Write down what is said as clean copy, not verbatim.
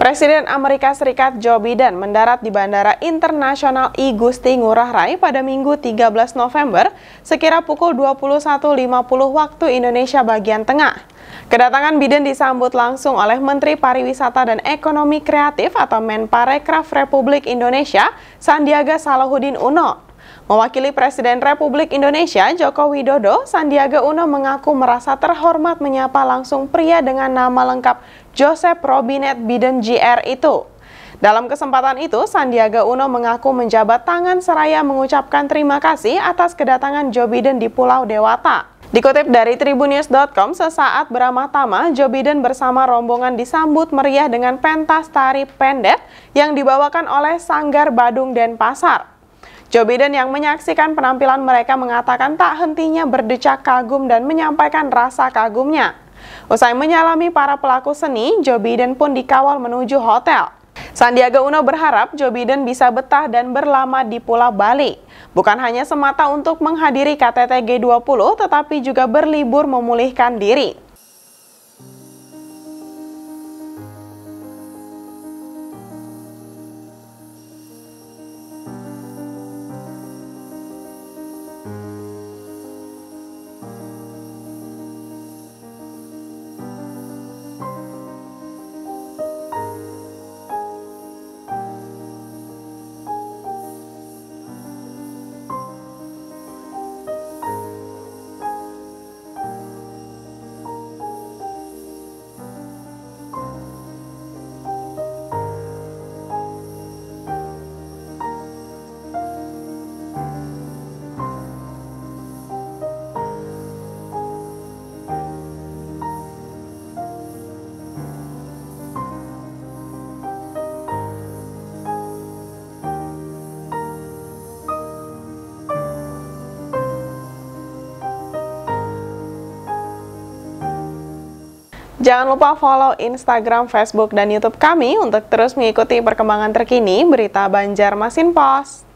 Presiden Amerika Serikat Joe Biden mendarat di Bandara Internasional I Gusti Ngurah Rai pada Minggu 13 November sekira pukul 21.50 waktu Indonesia bagian tengah. Kedatangan Biden disambut langsung oleh Menteri Pariwisata dan Ekonomi Kreatif atau Menparekraf Republik Indonesia, Sandiaga Salahuddin Uno. Mewakili Presiden Republik Indonesia Joko Widodo, Sandiaga Uno mengaku merasa terhormat menyapa langsung pria dengan nama lengkap Joseph Robinette Biden Jr. itu. Dalam kesempatan itu, Sandiaga Uno mengaku menjabat tangan seraya mengucapkan terima kasih atas kedatangan Joe Biden di Pulau Dewata. Dikutip dari Tribunews.com, sesaat beramah-tamah, Joe Biden bersama rombongan disambut meriah dengan pentas tari pendek yang dibawakan oleh Sanggar Badung Denpasar. Joe Biden yang menyaksikan penampilan mereka mengatakan tak hentinya berdecak kagum dan menyampaikan rasa kagumnya. Usai menyalami para pelaku seni, Joe Biden pun dikawal menuju hotel. Sandiaga Uno berharap Joe Biden bisa betah dan berlama di Pulau Bali. Bukan hanya semata untuk menghadiri KTT G20, tetapi juga berlibur memulihkan diri. Jangan lupa follow Instagram, Facebook, dan YouTube kami untuk terus mengikuti perkembangan terkini Berita Banjarmasin Pos.